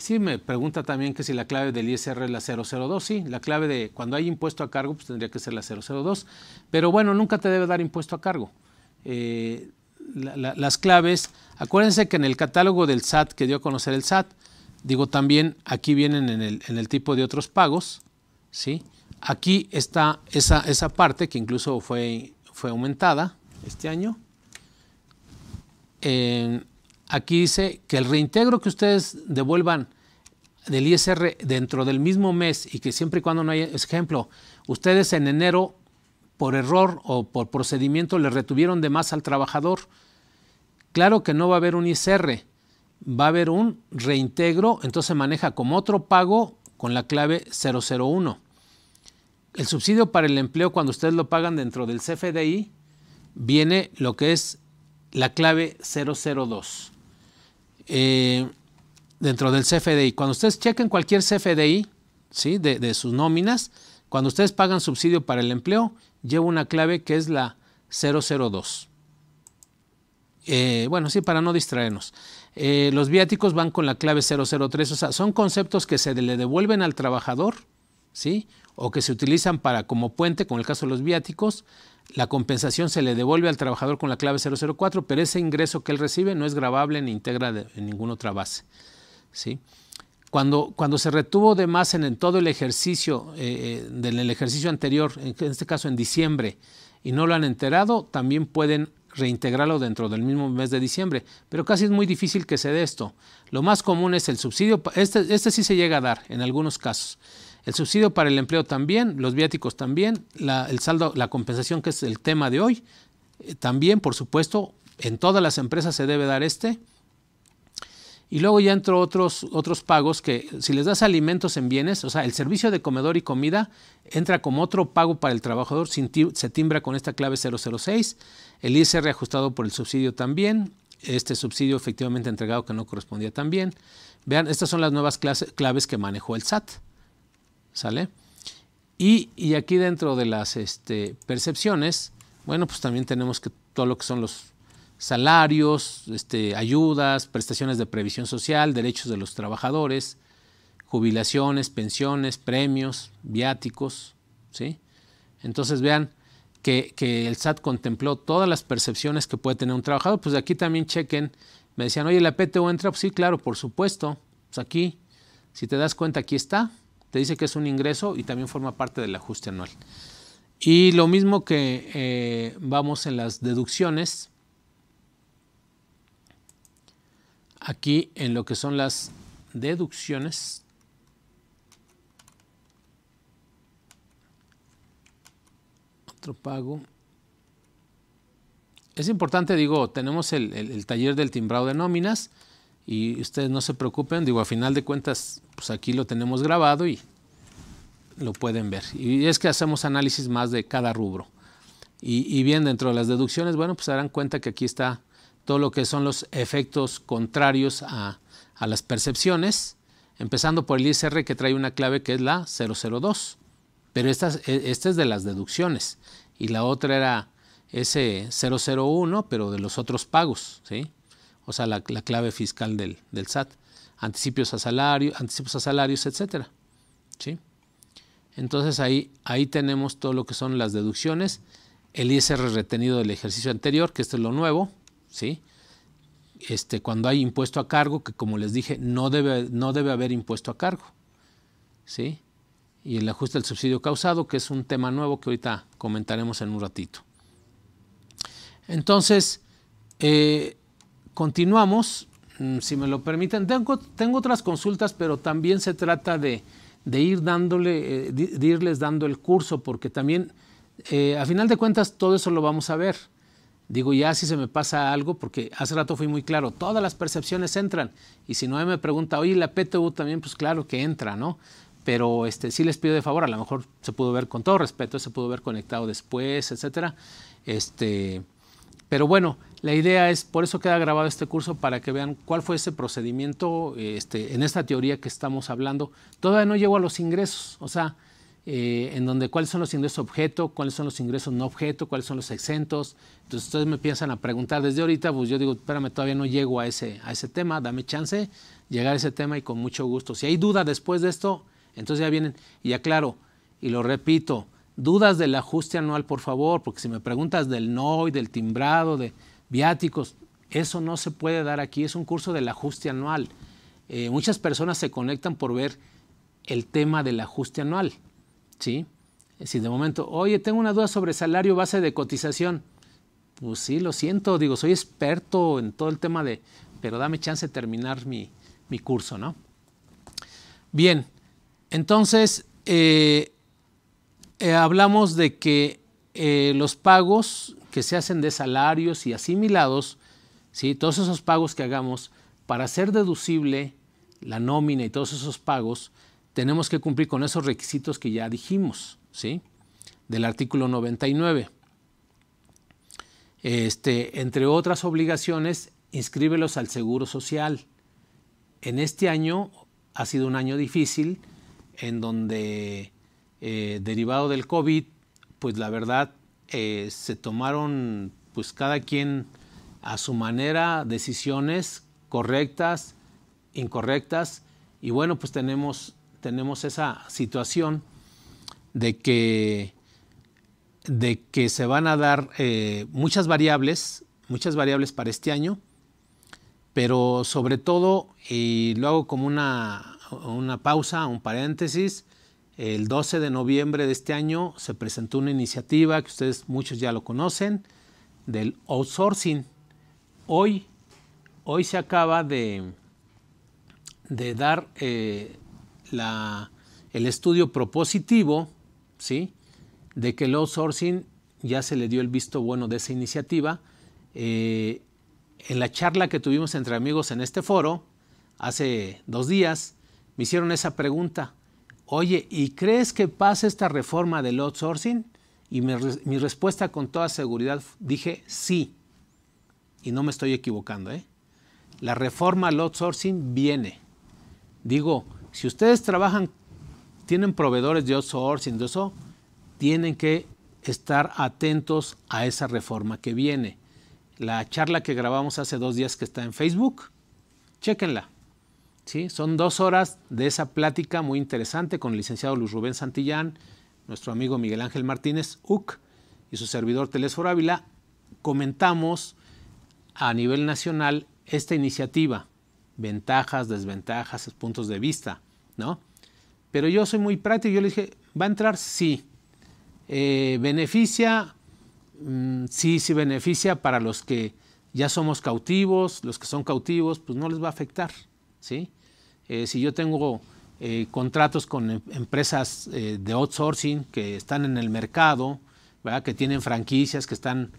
Sí, me pregunta también que si la clave del ISR es la 002. Sí, la clave de cuando hay impuesto a cargo pues tendría que ser la 002. Pero bueno, nunca te debe dar impuesto a cargo. Las claves, acuérdense que en el catálogo del SAT que dio a conocer el SAT, digo también aquí vienen en el tipo de otros pagos, ¿sí? Aquí está esa parte que incluso fue aumentada este año. Aquí dice que el reintegro que ustedes devuelvan del ISR dentro del mismo mes y que siempre y cuando no haya, ejemplo, ustedes en enero por error o por procedimiento le retuvieron de más al trabajador, claro que no va a haber un ISR, va a haber un reintegro, entonces se maneja como otro pago con la clave 001. El subsidio para el empleo cuando ustedes lo pagan dentro del CFDI viene lo que es la clave 002. Dentro del CFDI, cuando ustedes chequen cualquier CFDI, ¿sí? de sus nóminas, cuando ustedes pagan subsidio para el empleo, lleva una clave que es la 002. Bueno, sí, para no distraernos. Los viáticos van con la clave 003, o sea, son conceptos que se le devuelven al trabajador, ¿sí? O que se utilizan para como puente, como en el caso de los viáticos, la compensación se le devuelve al trabajador con la clave 004, pero ese ingreso que él recibe no es gravable ni integra en ninguna otra base, ¿sí? Cuando se retuvo de más en todo el ejercicio, del ejercicio anterior, en este caso en diciembre, y no lo han enterado, también pueden reintegrarlo dentro del mismo mes de diciembre, pero casi es muy difícil que se dé esto. Lo más común es el subsidio, este sí se llega a dar en algunos casos. El subsidio para el empleo también, los viáticos también, el saldo, la compensación que es el tema de hoy, también por supuesto en todas las empresas se debe dar este. Y luego ya entro otros pagos que si les das alimentos en bienes, o sea, el servicio de comedor y comida entra como otro pago para el trabajador, se timbra con esta clave 006, el ISR ajustado por el subsidio también, este subsidio efectivamente entregado que no correspondía también. Vean, estas son las nuevas claves que manejó el SAT, ¿sale? Y aquí dentro de las percepciones, bueno, pues también tenemos que todo lo que son los salarios, ayudas, prestaciones de previsión social, derechos de los trabajadores, jubilaciones, pensiones, premios, viáticos, ¿sí? Entonces vean que el SAT contempló todas las percepciones que puede tener un trabajador. Pues aquí también chequen, me decían, oye, ¿la PTU entra? Pues sí, claro, por supuesto. Pues aquí, si te das cuenta, aquí está, te dice que es un ingreso y también forma parte del ajuste anual. Y lo mismo que vamos en las deducciones, aquí en lo que son las deducciones, otro pago. Es importante, digo, tenemos el taller del timbrado de nóminas y ustedes no se preocupen, digo, a final de cuentas, pues aquí lo tenemos grabado y lo pueden ver. Y es que hacemos análisis más de cada rubro. Y bien, dentro de las deducciones, bueno, pues se darán cuenta que aquí está todo lo que son los efectos contrarios a las percepciones, empezando por el ISR que trae una clave que es la 002, pero esta es de las deducciones y la otra era ese 001, pero de los otros pagos, ¿sí? O sea, la clave fiscal del SAT, anticipos a salarios, etc., ¿sí? Entonces ahí tenemos todo lo que son las deducciones, el ISR retenido del ejercicio anterior, que esto es lo nuevo, ¿sí? Cuando hay impuesto a cargo, que como les dije, no debe haber impuesto a cargo, ¿sí? Y el ajuste del subsidio causado, que es un tema nuevo que ahorita comentaremos en un ratito. Entonces, continuamos, si me lo permiten. Tengo otras consultas, pero también se trata de irles dando el curso, porque también, a final de cuentas, todo eso lo vamos a ver. Digo, ya si se me pasa algo, porque hace rato fui muy claro, todas las percepciones entran. Y si Noé me pregunta, oye, la PTU también, pues claro que entra, ¿no? Pero sí les pido de favor, a lo mejor se pudo ver con todo respeto, se pudo ver conectado después, etcétera. Pero bueno, la idea es, por eso queda grabado este curso, para que vean cuál fue ese procedimiento en esta teoría que estamos hablando. Todavía no llego a los ingresos, o sea, en donde cuáles son los ingresos objeto, cuáles son los ingresos no objeto, cuáles son los exentos. Entonces ustedes me empiezan a preguntar desde ahorita, pues yo digo, espérame, todavía no llego a ese tema, dame chance, llegar a ese tema y con mucho gusto. Si hay duda después de esto, entonces ya vienen y aclaro, y lo repito, dudas del ajuste anual, por favor, porque si me preguntas del NOI, del timbrado, de viáticos, eso no se puede dar aquí, es un curso del ajuste anual. Muchas personas se conectan por ver el tema del ajuste anual. Sí, si de momento, oye, tengo una duda sobre salario base de cotización, pues sí, lo siento, digo, soy experto en todo el tema de, pero dame chance de terminar mi curso, ¿no? Bien, entonces hablamos de que los pagos que se hacen de salarios y asimilados, ¿sí? Todos esos pagos que hagamos, para hacer deducible la nómina y todos esos pagos, tenemos que cumplir con esos requisitos que ya dijimos, ¿sí? Del artículo 99. Entre otras obligaciones, inscríbelos al Seguro Social. En este año ha sido un año difícil, en donde, derivado del COVID, pues la verdad, se tomaron, pues cada quien a su manera, decisiones correctas, incorrectas, y bueno, pues tenemos esa situación de que se van a dar muchas variables para este año, pero sobre todo, y lo hago como una pausa, un paréntesis, el 12 de noviembre de este año se presentó una iniciativa que ustedes muchos ya lo conocen, del outsourcing. Hoy se acaba de dar el estudio propositivo, ¿sí? De que el outsourcing ya se le dio el visto bueno de esa iniciativa. En la charla que tuvimos entre amigos en este foro, hace 2 días, me hicieron esa pregunta. Oye, ¿y crees que pase esta reforma del outsourcing? Y mi respuesta con toda seguridad dije sí. Y no me estoy equivocando, ¿eh? La reforma al outsourcing viene. Digo, si ustedes trabajan, tienen proveedores de outsourcing, de eso, tienen que estar atentos a esa reforma que viene. La charla que grabamos hace 2 días que está en Facebook, chéquenla. ¿Sí? Son 2 horas de esa plática muy interesante con el licenciado Luis Rubén Santillán, nuestro amigo Miguel Ángel Martínez, UC, y su servidor Telesfor Ávila. Comentamos a nivel nacional esta iniciativa. Ventajas, desventajas, puntos de vista, ¿no? Pero yo soy muy práctico, yo le dije, ¿va a entrar? Sí. ¿Beneficia? Sí, sí beneficia para los que ya somos cautivos, los que son cautivos, pues no les va a afectar, ¿sí? Si yo tengo contratos con empresas de outsourcing que están en el mercado, ¿verdad? Que tienen franquicias, que están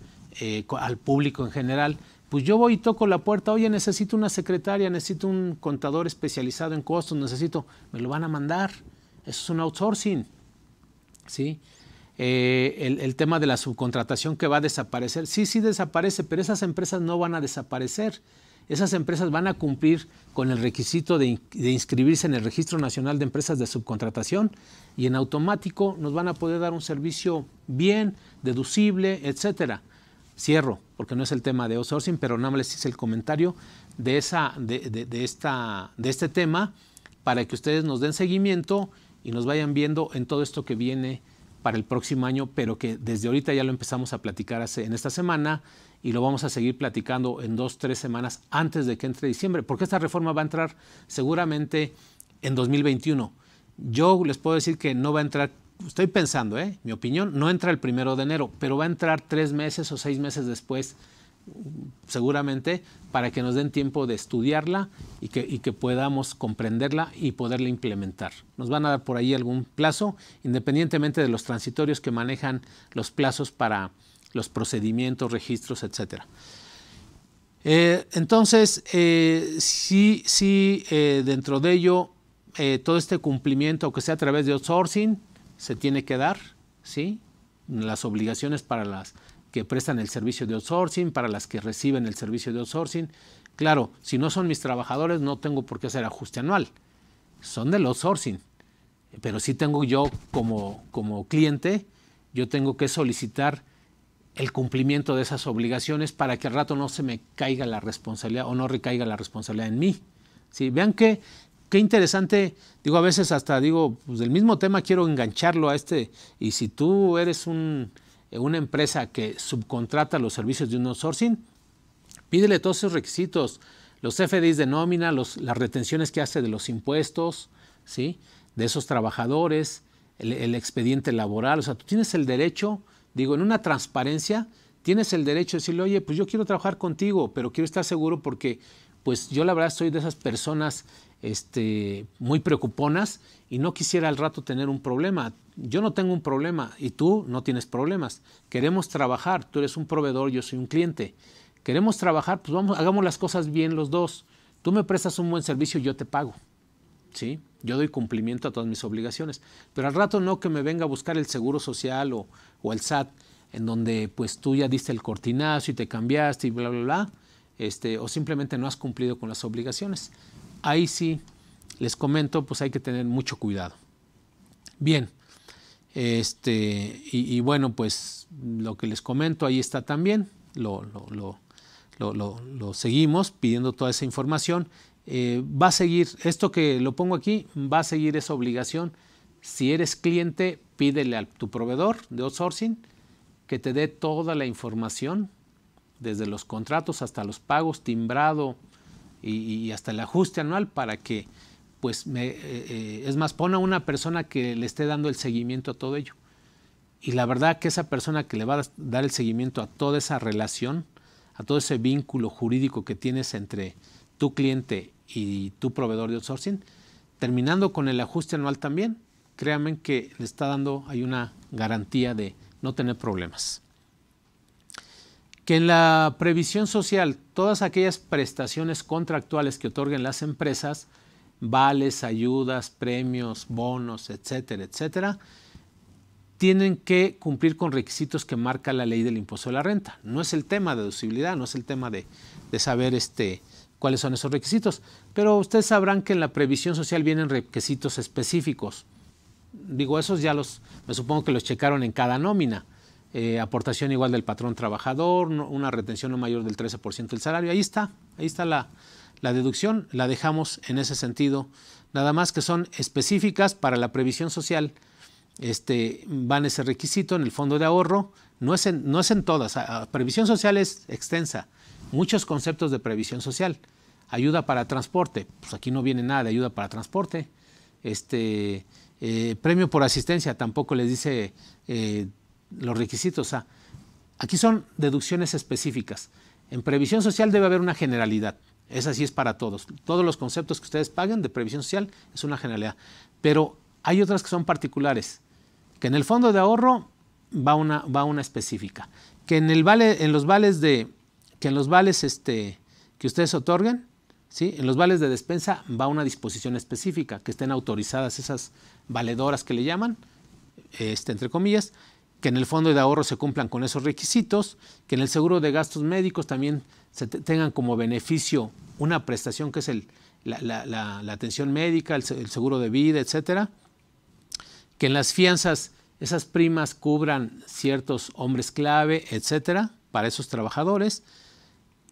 al público en general, pues yo voy y toco la puerta, oye, necesito una secretaria, necesito un contador especializado en costos, necesito, me lo van a mandar, eso es un outsourcing, ¿sí? El tema de la subcontratación que va a desaparecer, sí, sí desaparece, pero esas empresas no van a desaparecer, esas empresas van a cumplir con el requisito de inscribirse en el Registro Nacional de Empresas de Subcontratación y en automático nos van a poder dar un servicio bien, deducible, etcétera. Cierro, porque no es el tema de outsourcing, pero nada más les hice el comentario de este tema para que ustedes nos den seguimiento y nos vayan viendo en todo esto que viene para el próximo año, pero que desde ahorita ya lo empezamos a platicar en esta semana y lo vamos a seguir platicando en 2 o 3 semanas antes de que entre diciembre, porque esta reforma va a entrar seguramente en 2021. Yo les puedo decir que no va a entrar. Estoy pensando, mi opinión, no entra el 1 de enero, pero va a entrar 3 meses o 6 meses después, seguramente, para que nos den tiempo de estudiarla y que podamos comprenderla y poderla implementar. Nos van a dar por ahí algún plazo, independientemente de los transitorios que manejan los plazos para los procedimientos, registros, etc. Entonces, sí, dentro de ello, todo este cumplimiento, aunque sea a través de outsourcing, se tiene que dar, ¿sí? Las obligaciones para las que prestan el servicio de outsourcing, para las que reciben el servicio de outsourcing. Claro, si no son mis trabajadores, no tengo por qué hacer ajuste anual. Son del outsourcing. pero sí tengo yo como cliente, yo tengo que solicitar el cumplimiento de esas obligaciones para que al rato no se me caiga la responsabilidad o no recaiga la responsabilidad en mí. ¿Sí? Vean qué interesante, digo, a veces hasta digo, pues del mismo tema quiero engancharlo a este, y si tú eres una empresa que subcontrata los servicios de un outsourcing, pídele todos esos requisitos, los CFDIs de nómina, las retenciones que hace de los impuestos, ¿sí?, de esos trabajadores, el expediente laboral. O sea, tú tienes el derecho, digo, en una transparencia, tienes el derecho de decirle, oye, pues yo quiero trabajar contigo, pero quiero estar seguro porque, pues yo la verdad soy de esas personas muy preocuponas y no quisiera al rato tener un problema. Yo no tengo un problema y tú no tienes problemas. Queremos trabajar, tú eres un proveedor, yo soy un cliente. Queremos trabajar, pues vamos, hagamos las cosas bien los dos. Tú me prestas un buen servicio y yo te pago. ¿Sí? Yo doy cumplimiento a todas mis obligaciones. Pero al rato no que me venga a buscar el Seguro Social o el SAT, en donde pues tú ya diste el cortinazo y te cambiaste y bla, bla, bla. O simplemente no has cumplido con las obligaciones. Ahí sí, les comento, pues hay que tener mucho cuidado. Bien. Y bueno, pues lo que les comento ahí está también. Lo seguimos pidiendo toda esa información. Va a seguir, esto que lo pongo aquí, va a seguir esa obligación. Si eres cliente, pídele a tu proveedor de outsourcing que te dé toda la información, desde los contratos hasta los pagos, timbrado y hasta el ajuste anual, para que, pues, es más, pon a una persona que le esté dando el seguimiento a todo ello. Y la verdad que esa persona que le va a dar el seguimiento a toda esa relación, a todo ese vínculo jurídico que tienes entre tu cliente y tu proveedor de outsourcing, terminando con el ajuste anual también, créanme que le está dando, hay una garantía de no tener problemas. Que en la previsión social, todas aquellas prestaciones contractuales que otorguen las empresas, vales, ayudas, premios, bonos, etcétera, etcétera, tienen que cumplir con requisitos que marca la ley del impuesto de la renta. No es el tema de deducibilidad, no es el tema de saber cuáles son esos requisitos, pero ustedes sabrán que en la previsión social vienen requisitos específicos. Digo, esos ya me supongo que los checaron en cada nómina. Aportación igual del patrón trabajador, una retención no mayor del 13% del salario. Ahí está la deducción, la dejamos en ese sentido. Nada más que son específicas para la previsión social. Van ese requisito en el fondo de ahorro, no es en todas. Previsión social es extensa, muchos conceptos de previsión social. Ayuda para transporte, pues aquí no viene nada de ayuda para transporte. Premio por asistencia, tampoco les dice los requisitos. Aquí son deducciones específicas. En previsión social debe haber una generalidad. Esa sí es para todos. Todos los conceptos que ustedes paguen de previsión social es una generalidad. Pero hay otras que son particulares. Que en el fondo de ahorro va una específica, que en el vale, en los vales que ustedes otorguen, ¿sí?, en los vales de despensa va una disposición específica, que estén autorizadas esas valedoras que le llaman, entre comillas, que en el fondo de ahorro se cumplan con esos requisitos, que en el seguro de gastos médicos también se tengan como beneficio una prestación que es la atención médica, el seguro de vida, etcétera, que en las fianzas esas primas cubran ciertos hombres clave, etcétera, para esos trabajadores,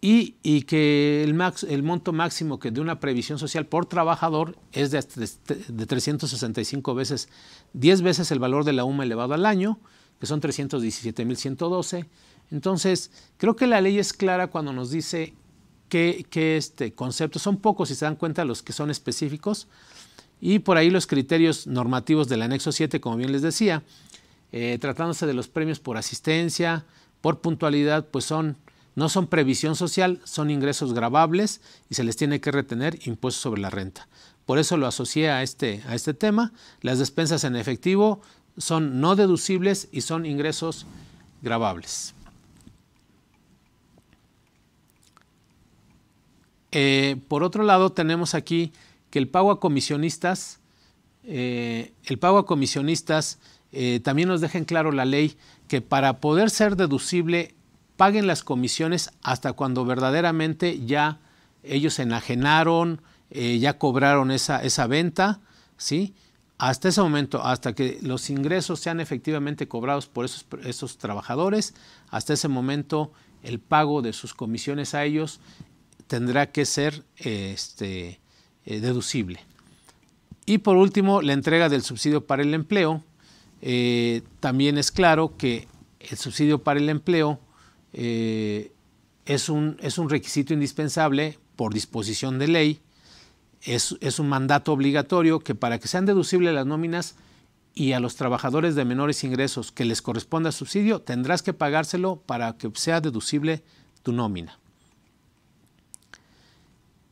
y que el monto máximo que de una previsión social por trabajador es de 365 veces, 10 veces el valor de la UMA elevado al año, que son 317.112. Entonces, creo que la ley es clara cuando nos dice que conceptos son pocos, si se dan cuenta, los que son específicos. Y por ahí los criterios normativos del anexo 7, como bien les decía, tratándose de los premios por asistencia, por puntualidad, pues no son previsión social, son ingresos gravables y se les tiene que retener impuestos sobre la renta. Por eso lo asocié a este tema. Las despensas en efectivo son no deducibles y son ingresos gravables. Por otro lado, tenemos aquí que el pago a comisionistas, también nos deja en claro la ley que para poder ser deducible paguen las comisiones hasta cuando verdaderamente ya ellos enajenaron, ya cobraron esa venta, ¿sí? Hasta ese momento, hasta que los ingresos sean efectivamente cobrados por esos trabajadores, hasta ese momento el pago de sus comisiones a ellos tendrá que ser deducible. Y por último, la entrega del subsidio para el empleo. También es claro que el subsidio para el empleo es un requisito indispensable por disposición de ley. Es un mandato obligatorio que para que sean deducibles las nóminas y a los trabajadores de menores ingresos que les corresponda subsidio, tendrás que pagárselo para que sea deducible tu nómina.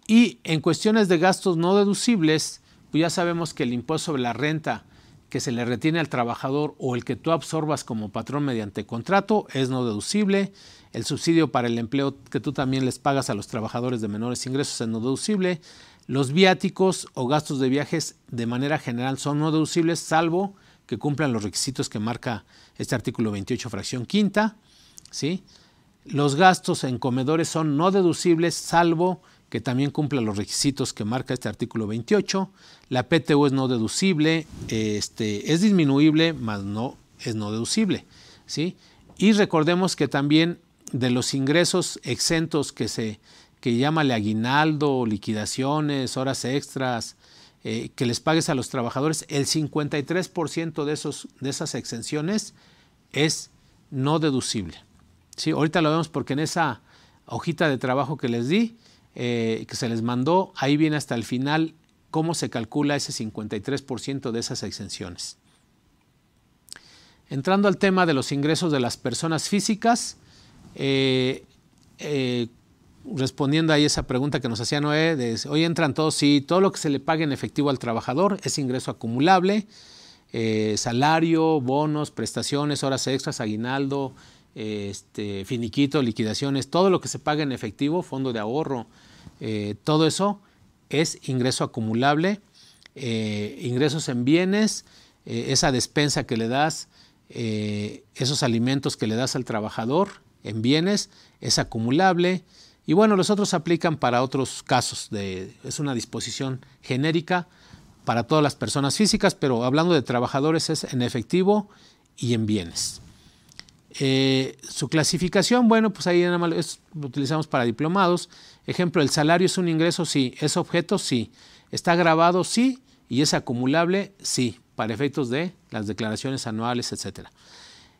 Y en cuestiones de gastos no deducibles, pues ya sabemos que el impuesto sobre la renta que se le retiene al trabajador o el que tú absorbas como patrón mediante contrato es no deducible. El subsidio para el empleo que tú también les pagas a los trabajadores de menores ingresos es no deducible. Los viáticos o gastos de viajes de manera general son no deducibles, salvo que cumplan los requisitos que marca este artículo 28, fracción quinta, ¿sí? Los gastos en comedores son no deducibles, salvo que también cumplan los requisitos que marca este artículo 28. La PTU es no deducible, es disminuible, mas no es no deducible, ¿sí? Y recordemos que también de los ingresos exentos que llámale aguinaldo, liquidaciones, horas extras, que les pagues a los trabajadores, el 53% de esas exenciones es no deducible, ¿sí? Ahorita lo vemos porque en esa hojita de trabajo que les di, que se les mandó, ahí viene hasta el final cómo se calcula ese 53% de esas exenciones. Entrando al tema de los ingresos de las personas físicas, respondiendo ahí esa pregunta que nos hacía Noé, de hoy entran todos, sí, todo lo que se le pague en efectivo al trabajador es ingreso acumulable, salario, bonos, prestaciones, horas extras, aguinaldo, finiquito, liquidaciones, todo lo que se pague en efectivo, fondo de ahorro, todo eso es ingreso acumulable, ingresos en bienes, esa despensa que le das, esos alimentos que le das al trabajador en bienes, es acumulable. Y bueno, los otros aplican para otros casos, es una disposición genérica para todas las personas físicas, pero hablando de trabajadores es en efectivo y en bienes. Su clasificación, bueno, pues ahí nada más lo utilizamos para diplomados. Ejemplo, ¿el salario es un ingreso? Sí. ¿Es objeto? Sí. ¿Está grabado? Sí. ¿Y es acumulable? Sí, para efectos de las declaraciones anuales, etc.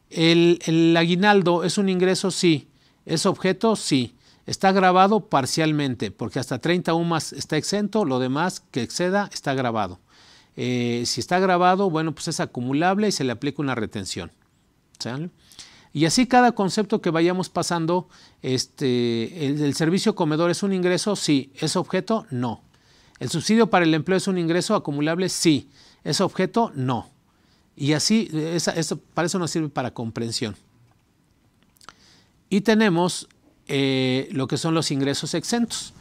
¿El aguinaldo es un ingreso? Sí. ¿Es objeto? Sí. Está grabado parcialmente, porque hasta 30 UMAs está exento, lo demás que exceda está grabado. Si está grabado, bueno, pues es acumulable y se le aplica una retención. ¿Sale? Y así cada concepto que vayamos pasando, el servicio comedor es un ingreso, sí. ¿Es objeto? No. ¿El subsidio para el empleo es un ingreso acumulable? Sí. ¿Es objeto? No. Y así, para eso nos sirve para comprensión. Y tenemos lo que son los ingresos exentos.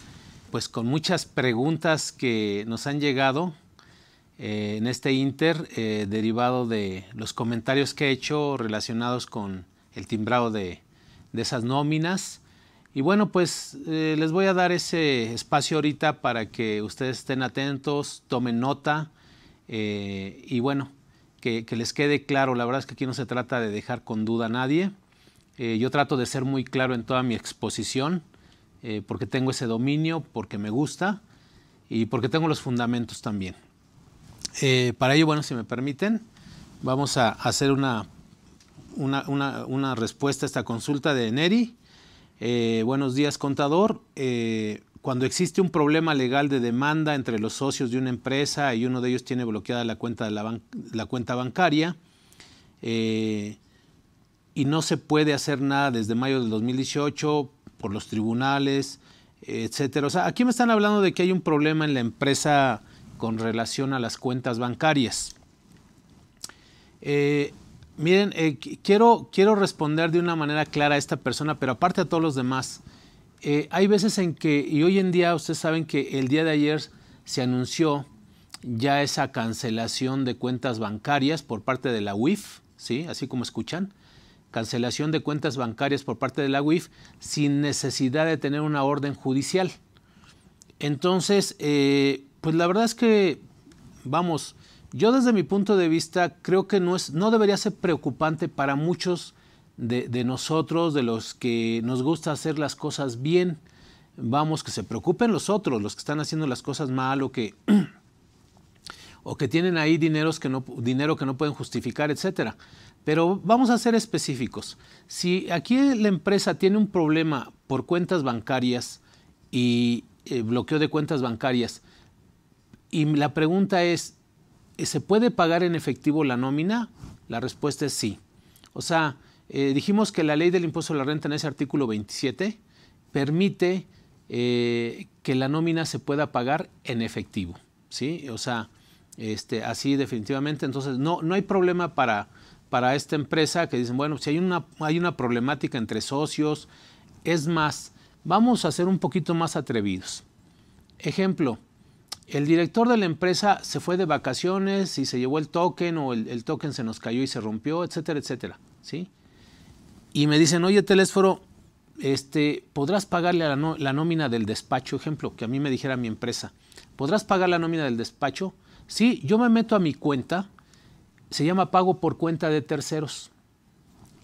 Pues con muchas preguntas que nos han llegado en este ínter, derivado de los comentarios que he hecho relacionados con el timbrado de esas nóminas. Y bueno, pues les voy a dar ese espacio ahorita para que ustedes estén atentos, tomen nota y bueno, que les quede claro. La verdad es que aquí no se trata de dejar con duda a nadie. Yo trato de ser muy claro en toda mi exposición, porque tengo ese dominio, porque me gusta y porque tengo los fundamentos también. Para ello, bueno, si me permiten, vamos a hacer una respuesta a esta consulta de Neri. Buenos días, contador. Cuando existe un problema legal de demanda entre los socios de una empresa y uno de ellos tiene bloqueada la cuenta, la cuenta bancaria, y no se puede hacer nada desde mayo del 2018 por los tribunales, etcétera. O sea, aquí me están hablando de que hay un problema en la empresa con relación a las cuentas bancarias. Miren, quiero responder de una manera clara a esta persona, pero aparte a todos los demás. Hay veces en que, y hoy en día ustedes saben que el día de ayer se anunció ya esa cancelación de cuentas bancarias por parte de la UIF, ¿sí? Así como escuchan. Cancelación de cuentas bancarias por parte de la UIF sin necesidad de tener una orden judicial. Entonces, pues la verdad es que, vamos, Yo desde mi punto de vista creo que no debería ser preocupante para muchos de nosotros, de los que nos gusta hacer las cosas bien. Vamos, que se preocupen los otros, los que están haciendo las cosas mal o que, tienen ahí dinero que no pueden justificar, etcétera. Pero vamos a ser específicos. Si aquí la empresa tiene un problema por cuentas bancarias y bloqueo de cuentas bancarias, y la pregunta es, ¿se puede pagar en efectivo la nómina? La respuesta es sí. O sea, dijimos que la ley del impuesto a la renta en ese artículo 27 permite que la nómina se pueda pagar en efectivo, ¿sí? O sea, así definitivamente. Entonces, no hay problema para esta empresa que dicen, bueno, si hay una problemática entre socios. Es más, vamos a ser un poquito más atrevidos. Ejemplo, el director de la empresa se fue de vacaciones y se llevó el token o el token se nos cayó y se rompió, etcétera, etcétera, ¿sí? Y me dicen, oye, Telesforo, ¿podrás pagarle la nómina del despacho? Ejemplo, que a mí me dijera mi empresa, ¿podrás pagar la nómina del despacho? Sí, yo me meto a mi cuenta, se llama pago por cuenta de terceros,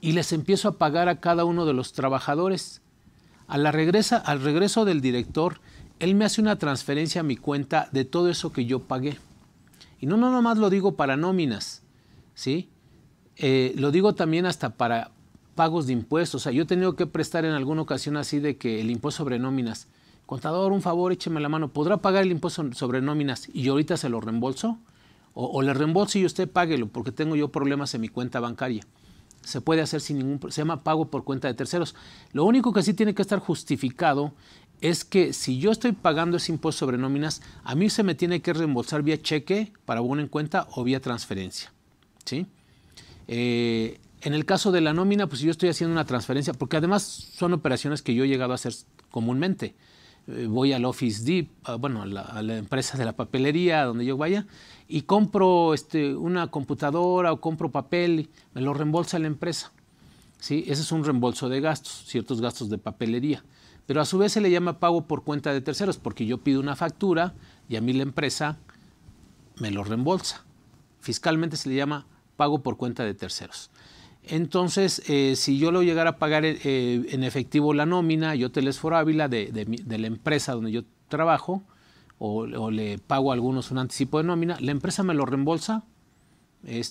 y les empiezo a pagar a cada uno de los trabajadores. Al regreso del director, él me hace una transferencia a mi cuenta de todo eso que yo pagué. Y no nomás lo digo para nóminas, ¿sí? Lo digo también hasta para pagos de impuestos. O sea, yo he tenido que prestar en alguna ocasión así de que el impuesto sobre nóminas. Contador, un favor, écheme la mano. ¿Podrá pagar el impuesto sobre nóminas y yo ahorita se lo reembolso? O le reembolso y usted páguelo porque tengo yo problemas en mi cuenta bancaria. Se puede hacer sin ningún problema. Se llama pago por cuenta de terceros. Lo único que sí tiene que estar justificado es que si yo estoy pagando ese impuesto sobre nóminas, a mí se me tiene que reembolsar vía cheque para abono en cuenta o vía transferencia, ¿sí? En el caso de la nómina, pues yo estoy haciendo una transferencia, porque además son operaciones que yo he llegado a hacer comúnmente. Voy al Office Depot, bueno, a la empresa de la papelería, donde yo vaya, y compro una computadora o compro papel, me lo reembolsa la empresa, ¿sí? Ese es un reembolso de gastos, ciertos gastos de papelería. Pero a su vez se le llama pago por cuenta de terceros, porque yo pido una factura y a mí la empresa me lo reembolsa. Fiscalmente se le llama pago por cuenta de terceros. Entonces, si yo lo llegara a pagar en efectivo la nómina, yo Telesfor Ávila de la empresa donde yo trabajo, o le pago a algunos un anticipo de nómina, la empresa me lo reembolsa y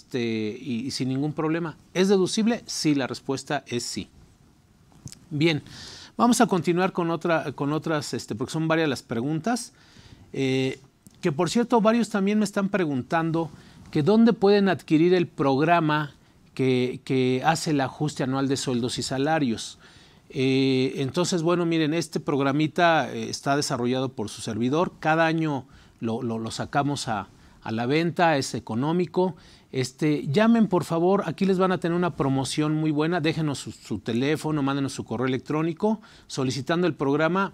sin ningún problema. ¿Es deducible? Sí, la respuesta es sí. Bien. Vamos a continuar con otras, porque son varias las preguntas. Que por cierto, varios también me están preguntando que dónde pueden adquirir el programa que hace el ajuste anual de sueldos y salarios. Entonces, bueno, miren, este programita está desarrollado por su servidor. Cada año lo sacamos a la venta, es económico. Llamen por favor, aquí les van a tener una promoción muy buena, déjenos su teléfono, mándenos su correo electrónico solicitando el programa,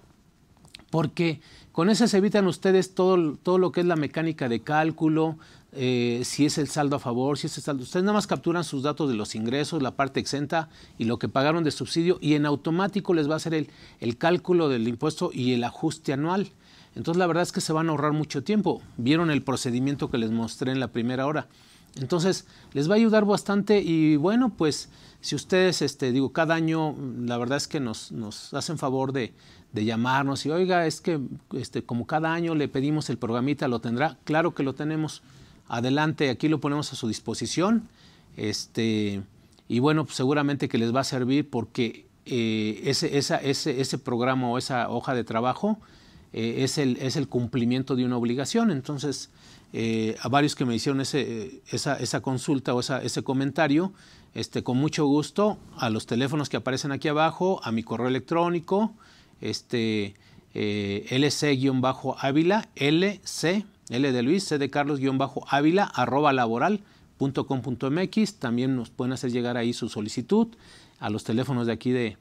porque con eso se evitan ustedes todo lo que es la mecánica de cálculo, si es el saldo a favor, si es el saldo. Ustedes nada más capturan sus datos de los ingresos, la parte exenta y lo que pagaron de subsidio y en automático les va a hacer el cálculo del impuesto y el ajuste anual. Entonces la verdad es que se van a ahorrar mucho tiempo. Vieron el procedimiento que les mostré en la primera hora. Entonces, les va a ayudar bastante y bueno, pues si ustedes, cada año, la verdad es que nos hacen favor de llamarnos y oiga, es que como cada año le pedimos el programita, ¿lo tendrá? Claro que lo tenemos. Adelante, aquí lo ponemos a su disposición. Y bueno, pues seguramente que les va a servir porque ese programa o esa hoja de trabajo es el cumplimiento de una obligación. Entonces, a varios que me hicieron esa consulta o ese comentario, con mucho gusto, a los teléfonos que aparecen aquí abajo, a mi correo electrónico, lc-ávila, lc, l de Luis, c de Carlos-ávila, @laboral.com.mx. También nos pueden hacer llegar ahí su solicitud, a los teléfonos de aquí de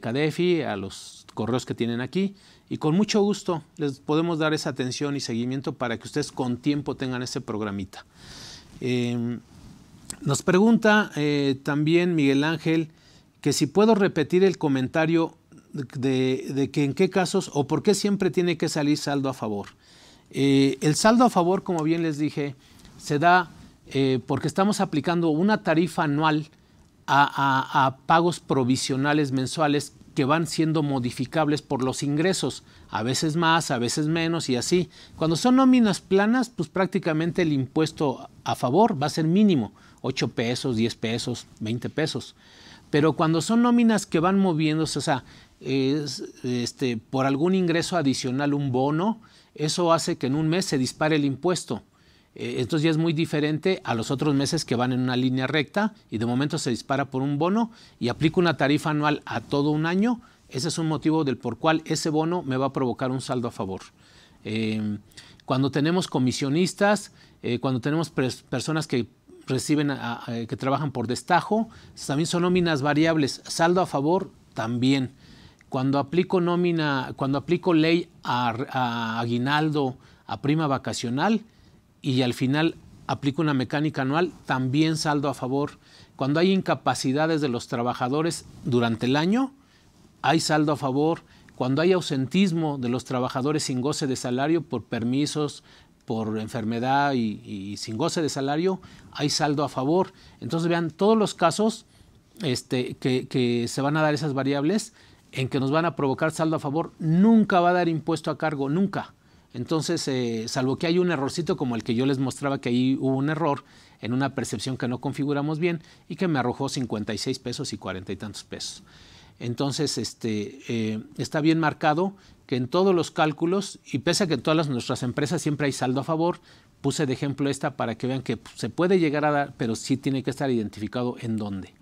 Cadefi, a los correos que tienen aquí. Y con mucho gusto les podemos dar esa atención y seguimiento para que ustedes con tiempo tengan ese programita. Nos pregunta también Miguel Ángel que si puedo repetir el comentario de que en qué casos o por qué siempre tiene que salir saldo a favor. El saldo a favor, como bien les dije, se da porque estamos aplicando una tarifa anual a pagos provisionales mensuales que van siendo modificables por los ingresos, a veces más, a veces menos y así. Cuando son nóminas planas, pues prácticamente el impuesto a favor va a ser mínimo, 8 pesos, 10 pesos, 20 pesos. Pero cuando son nóminas que van moviéndose, o sea, por algún ingreso adicional, un bono, eso hace que en un mes se dispare el impuesto. Entonces ya es muy diferente a los otros meses que van en una línea recta y de momento se dispara por un bono y aplico una tarifa anual a todo un año. Ese es un motivo del por cual ese bono me va a provocar un saldo a favor. Cuando tenemos comisionistas, cuando tenemos personas que reciben, que trabajan por destajo, también son nóminas variables, saldo a favor también. Cuando aplico nómina, cuando aplico ley a aguinaldo, a prima vacacional, y al final aplico una mecánica anual, también saldo a favor. Cuando hay incapacidades de los trabajadores durante el año, hay saldo a favor. Cuando hay ausentismo de los trabajadores sin goce de salario por permisos, por enfermedad y sin goce de salario, hay saldo a favor. Entonces vean todos los casos que se van a dar esas variables en que nos van a provocar saldo a favor. Nunca va a dar impuesto a cargo, nunca. Entonces, salvo que haya un errorcito como el que yo les mostraba, que ahí hubo un error en una percepción que no configuramos bien y que me arrojó 56 pesos y 40 y tantos pesos. Entonces, está bien marcado que en todos los cálculos, y pese a que en todas nuestras empresas siempre hay saldo a favor, puse de ejemplo esta para que vean que se puede llegar a dar, pero sí tiene que estar identificado en dónde.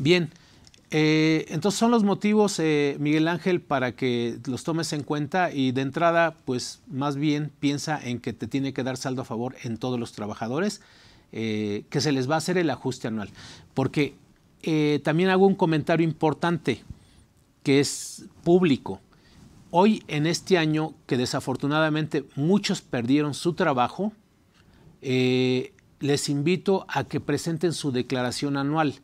Bien. Entonces son los motivos, Miguel Ángel, para que los tomes en cuenta y de entrada, pues más bien piensa en que te tiene que dar saldo a favor en todos los trabajadores, que se les va a hacer el ajuste anual. Porque también hago un comentario importante que es público. Hoy en este año que desafortunadamente muchos perdieron su trabajo, les invito a que presenten su declaración anual.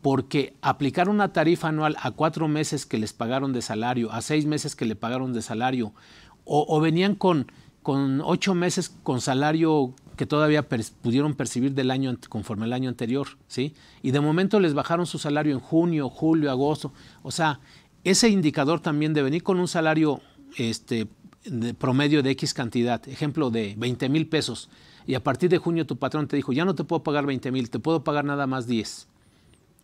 Porque aplicar una tarifa anual a 4 meses que les pagaron de salario, a 6 meses que le pagaron de salario, o venían con 8 meses con salario que todavía pudieron percibir del año conforme al año anterior, ¿sí? Y de momento les bajaron su salario en junio, julio, agosto. O sea, ese indicador también de venir con un salario de promedio de X cantidad, ejemplo de 20 mil pesos, y a partir de junio tu patrón te dijo, ya no te puedo pagar 20 mil, te puedo pagar nada más 10.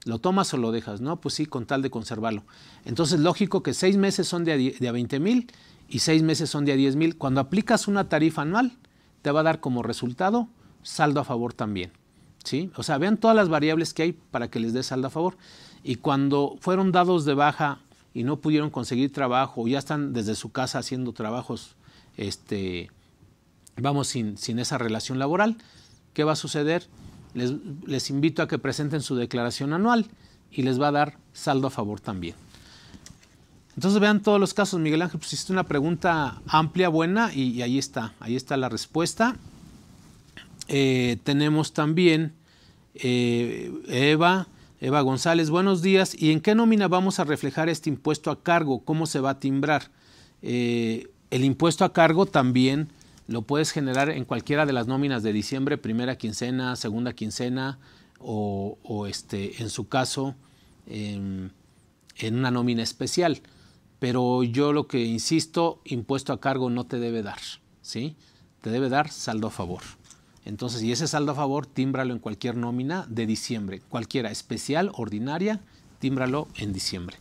¿Lo tomas o lo dejas? No, pues sí, con tal de conservarlo. Entonces, lógico que 6 meses son de a 20 mil y 6 meses son de a 10 mil. Cuando aplicas una tarifa anual, te va a dar como resultado saldo a favor también, ¿sí? O sea, vean todas las variables que hay para que les dé saldo a favor. Y cuando fueron dados de baja y no pudieron conseguir trabajo, o ya están desde su casa haciendo trabajos, sin esa relación laboral, ¿qué va a suceder? Les invito a que presenten su declaración anual y les va a dar saldo a favor también. Entonces vean todos los casos, Miguel Ángel, pues hiciste una pregunta amplia, buena, y ahí está la respuesta. Tenemos también Eva González, buenos días. ¿Y en qué nómina vamos a reflejar este impuesto a cargo? ¿Cómo se va a timbrar? El impuesto a cargo también lo puedes generar en cualquiera de las nóminas de diciembre, primera quincena, segunda quincena o en su caso en una nómina especial. Pero yo lo que insisto, impuesto a cargo no te debe dar, ¿sí? Te debe dar saldo a favor. Entonces, y ese saldo a favor, tímbralo en cualquier nómina de diciembre, cualquiera especial, ordinaria, tímbralo en diciembre.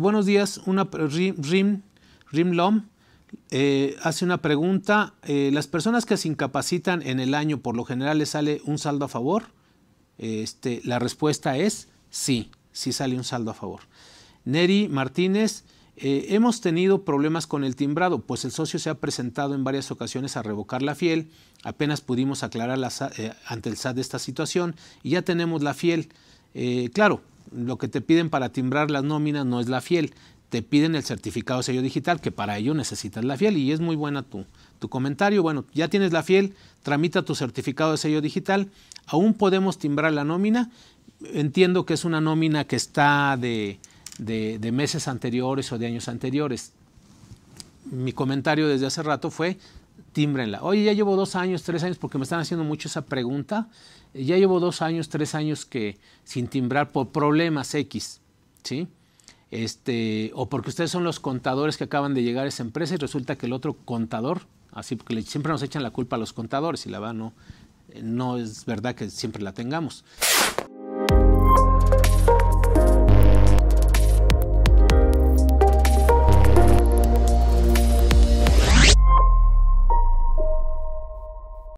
Buenos días, una RIM LOM. Hace una pregunta, ¿las personas que se incapacitan en el año por lo general les sale un saldo a favor? La respuesta es sí, sí sale un saldo a favor. Neri Martínez, hemos tenido problemas con el timbrado, pues el socio se ha presentado en varias ocasiones a revocar la FIEL, apenas pudimos aclarar ante el SAT de esta situación y ya tenemos la FIEL. Claro, lo que te piden para timbrar las nóminas no es la FIEL, te piden el certificado de sello digital, que para ello necesitas la FIEL, y es muy buena tu comentario. Bueno, ya tienes la FIEL, tramita tu certificado de sello digital, aún podemos timbrar la nómina. Entiendo que es una nómina que está de meses anteriores o de años anteriores. Mi comentario desde hace rato fue, tímbrenla. Oye, ya llevo 2 años, 3 años, porque me están haciendo mucho esa pregunta. Ya llevo 2 años, 3 años que sin timbrar por problemas X, ¿sí? O porque ustedes son los contadores que acaban de llegar a esa empresa y resulta que el otro contador, así porque siempre nos echan la culpa a los contadores y la verdad no es verdad que siempre la tengamos.